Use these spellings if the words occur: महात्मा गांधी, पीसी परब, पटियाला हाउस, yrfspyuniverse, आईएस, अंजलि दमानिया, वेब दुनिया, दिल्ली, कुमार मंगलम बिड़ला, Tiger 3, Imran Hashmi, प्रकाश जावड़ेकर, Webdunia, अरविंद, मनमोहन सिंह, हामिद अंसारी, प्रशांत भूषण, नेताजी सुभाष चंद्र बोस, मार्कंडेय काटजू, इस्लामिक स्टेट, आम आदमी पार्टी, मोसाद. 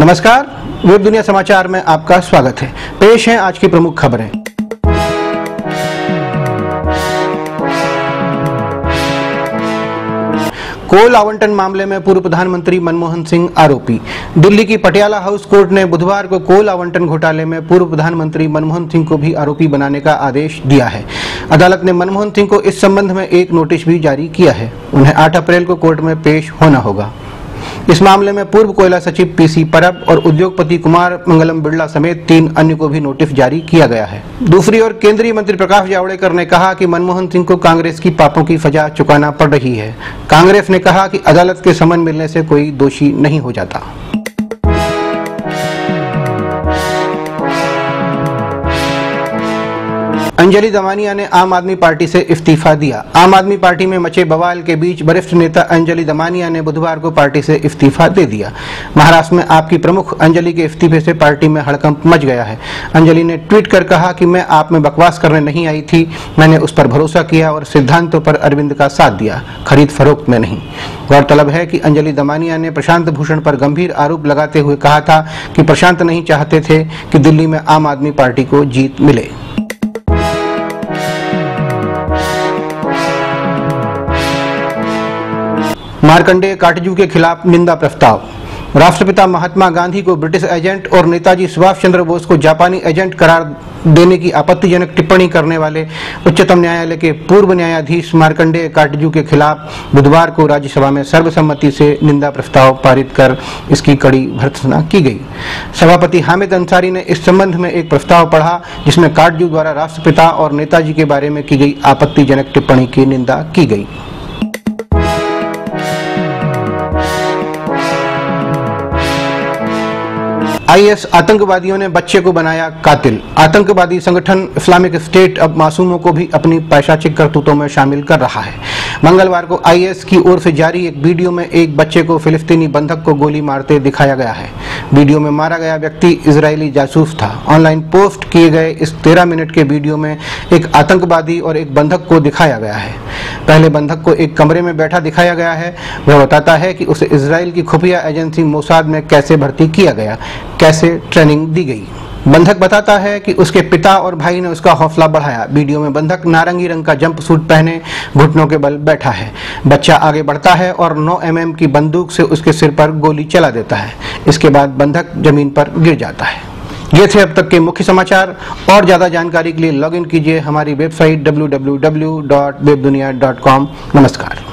नमस्कार, वेब दुनिया समाचार में आपका स्वागत है। पेश हैं आज की प्रमुख खबरें। कोल आवंटन मामले में पूर्व प्रधानमंत्री मनमोहन सिंह आरोपी। दिल्ली की पटियाला हाउस कोर्ट ने बुधवार को कोल आवंटन घोटाले में पूर्व प्रधानमंत्री मनमोहन सिंह को भी आरोपी बनाने का आदेश दिया है। अदालत ने मनमोहन सिंह को इस संबंध में एक नोटिस भी जारी किया है। उन्हें 8 अप्रैल को कोर्ट में पेश होना होगा। इस मामले में पूर्व कोयला सचिव पीसी परब और उद्योगपति कुमार मंगलम बिड़ला समेत 3 अन्य को भी नोटिस जारी किया गया है। दूसरी ओर केंद्रीय मंत्री प्रकाश जावड़ेकर ने कहा कि मनमोहन सिंह को कांग्रेस की पापों की सजा चुकाना पड़ रही है। कांग्रेस ने कहा कि अदालत के समन मिलने से कोई दोषी नहीं हो जाता। अंजलि दमानिया ने आम आदमी पार्टी से इस्तीफा दिया। आम आदमी पार्टी में मचे बवाल के बीच वरिष्ठ नेता अंजलि दमानिया ने बुधवार को पार्टी से इस्तीफा दे दिया। महाराष्ट्र में आपकी प्रमुख अंजलि के इस्तीफे से पार्टी में हड़कंप मच गया है। अंजलि ने ट्वीट कर कहा कि मैं आप में बकवास करने नहीं आई थी, मैंने उस पर भरोसा किया और सिद्धांतों पर अरविंद का साथ दिया, खरीद फरोख्त में नहीं। गौरतलब है कि अंजलि दमानिया ने प्रशांत भूषण पर गंभीर आरोप लगाते हुए कहा था कि प्रशांत नहीं चाहते थे कि दिल्ली में आम आदमी पार्टी को जीत मिले। मार्कंडेय काटजू के खिलाफ निंदा प्रस्ताव। राष्ट्रपिता महात्मा गांधी को ब्रिटिश एजेंट और नेताजी सुभाष चंद्र बोस को जापानी एजेंट करार देने की आपत्तिजनक टिप्पणी करने वाले उच्चतम न्यायालय के पूर्व न्यायाधीश मार्कंडेय काटजू के खिलाफ बुधवार को राज्यसभा में सर्वसम्मति से निंदा प्रस्ताव पारित कर इसकी कड़ी भर्त्सना की गई। सभापति हामिद अंसारी ने इस संबंध में एक प्रस्ताव पढ़ा जिसमें काटजू द्वारा राष्ट्रपिता और नेताजी के बारे में की गई आपत्तिजनक टिप्पणी की निंदा की गई। आईएस आतंकवादियों ने बच्चे को बनाया कातिल। आतंकवादी संगठन इस्लामिक स्टेट अब मासूमों को भी अपनी पैशाचिक करतूतों में शामिल कर रहा है। मंगलवार को आईएस की ओर से जारी एक वीडियो में एक बच्चे को फिलिस्तीनी बंधक को गोली मारते दिखाया गया है। वीडियो में मारा गया व्यक्ति इजरायली जासूस था। ऑनलाइन पोस्ट किए गए इस 13 मिनट के वीडियो में एक आतंकवादी और एक बंधक को दिखाया गया है। पहले बंधक को एक कमरे में बैठा दिखाया गया है। वह बताता है कि उसे इजरायल की खुफिया एजेंसी मोसाद में कैसे भर्ती किया गया, कैसे ट्रेनिंग दी गई। बंधक बताता है कि उसके पिता और भाई ने उसका हौसला बढ़ाया। वीडियो में बंधक नारंगी रंग का जंप सूट पहने घुटनों के बल बैठा है। बच्चा आगे बढ़ता है और 9 mm की बंदूक से उसके सिर पर गोली चला देता है। इसके बाद बंधक जमीन पर गिर जाता है। ये थे अब तक के मुख्य समाचार। और ज्यादा जानकारी के लिए लॉग इन कीजिए हमारी वेबसाइट www.webdunia.com। नमस्कार।